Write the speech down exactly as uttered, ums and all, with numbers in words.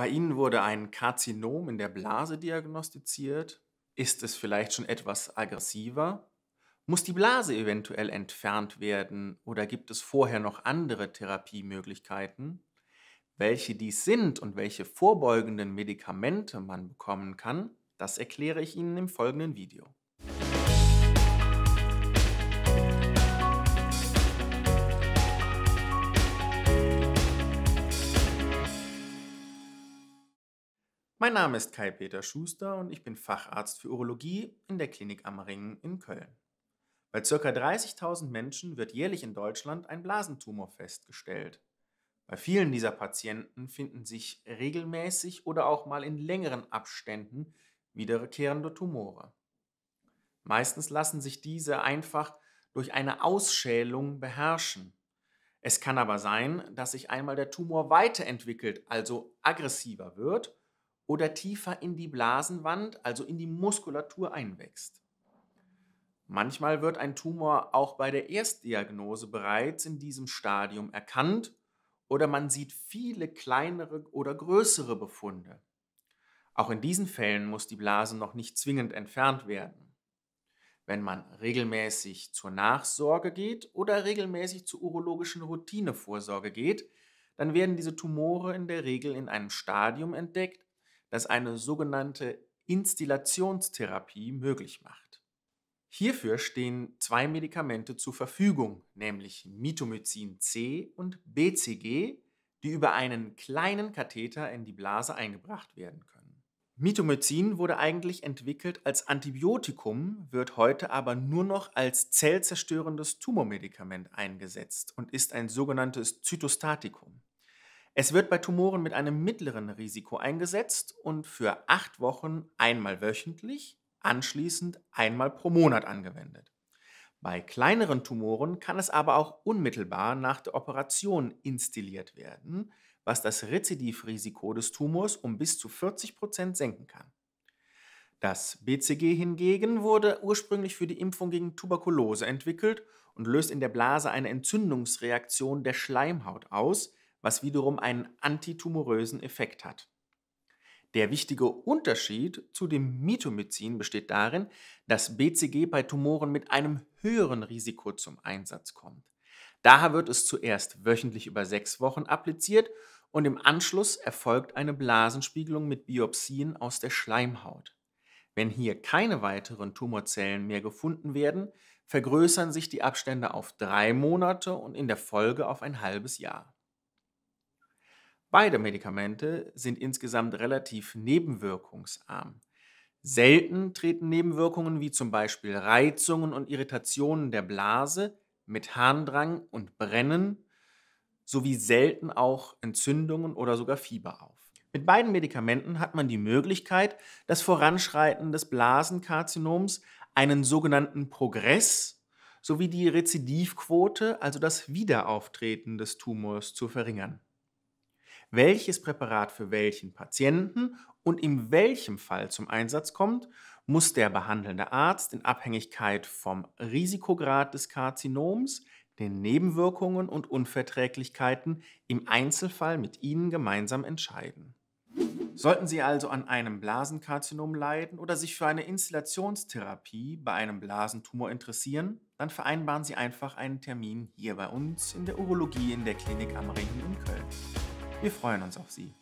Bei Ihnen wurde ein Karzinom in der Blase diagnostiziert. Ist es vielleicht schon etwas aggressiver? Muss die Blase eventuell entfernt werden oder gibt es vorher noch andere Therapiemöglichkeiten? Welche dies sind und welche vorbeugenden Medikamente man bekommen kann, das erkläre ich Ihnen im folgenden Video. Mein Name ist Kai-Peter Schuster und ich bin Facharzt für Urologie in der Klinik am Ring in Köln. Bei ca. dreißigtausend Menschen wird jährlich in Deutschland ein Blasentumor festgestellt. Bei vielen dieser Patienten finden sich regelmäßig oder auch mal in längeren Abständen wiederkehrende Tumore. Meistens lassen sich diese einfach durch eine Ausschälung beherrschen. Es kann aber sein, dass sich einmal der Tumor weiterentwickelt, also aggressiver wird, oder tiefer in die Blasenwand, also in die Muskulatur einwächst. Manchmal wird ein Tumor auch bei der Erstdiagnose bereits in diesem Stadium erkannt oder man sieht viele kleinere oder größere Befunde. Auch in diesen Fällen muss die Blase noch nicht zwingend entfernt werden. Wenn man regelmäßig zur Nachsorge geht oder regelmäßig zur urologischen Routinevorsorge geht, dann werden diese Tumore in der Regel in einem Stadium entdeckt, das eine sogenannte Instillationstherapie möglich macht. Hierfür stehen zwei Medikamente zur Verfügung, nämlich Mitomycin C und B C G, die über einen kleinen Katheter in die Blase eingebracht werden können. Mitomycin wurde eigentlich entwickelt als Antibiotikum, wird heute aber nur noch als zellzerstörendes Tumormedikament eingesetzt und ist ein sogenanntes Zystatikum. Es wird bei Tumoren mit einem mittleren Risiko eingesetzt und für acht Wochen einmal wöchentlich, anschließend einmal pro Monat angewendet. Bei kleineren Tumoren kann es aber auch unmittelbar nach der Operation instilliert werden, was das Rezidivrisiko des Tumors um bis zu vierzig Prozent senken kann. Das B C G hingegen wurde ursprünglich für die Impfung gegen Tuberkulose entwickelt und löst in der Blase eine Entzündungsreaktion der Schleimhaut aus, was wiederum einen antitumorösen Effekt hat. Der wichtige Unterschied zu dem Mitomycin besteht darin, dass B C G bei Tumoren mit einem höheren Risiko zum Einsatz kommt. Daher wird es zuerst wöchentlich über sechs Wochen appliziert und im Anschluss erfolgt eine Blasenspiegelung mit Biopsien aus der Schleimhaut. Wenn hier keine weiteren Tumorzellen mehr gefunden werden, vergrößern sich die Abstände auf drei Monate und in der Folge auf ein halbes Jahr. Beide Medikamente sind insgesamt relativ nebenwirkungsarm. Selten treten Nebenwirkungen wie zum Beispiel Reizungen und Irritationen der Blase, mit Harndrang und Brennen sowie selten auch Entzündungen oder sogar Fieber auf. Mit beiden Medikamenten hat man die Möglichkeit, das Voranschreiten des Blasenkarzinoms, einen sogenannten Progress sowie die Rezidivquote, also das Wiederauftreten des Tumors, zu verringern. Welches Präparat für welchen Patienten und in welchem Fall zum Einsatz kommt, muss der behandelnde Arzt in Abhängigkeit vom Risikograd des Karzinoms, den Nebenwirkungen und Unverträglichkeiten im Einzelfall mit Ihnen gemeinsam entscheiden. Sollten Sie also an einem Blasenkarzinom leiden oder sich für eine Installationstherapie bei einem Blasentumor interessieren, dann vereinbaren Sie einfach einen Termin hier bei uns in der Urologie in der Klinik am Ring in Köln. Wir freuen uns auf Sie.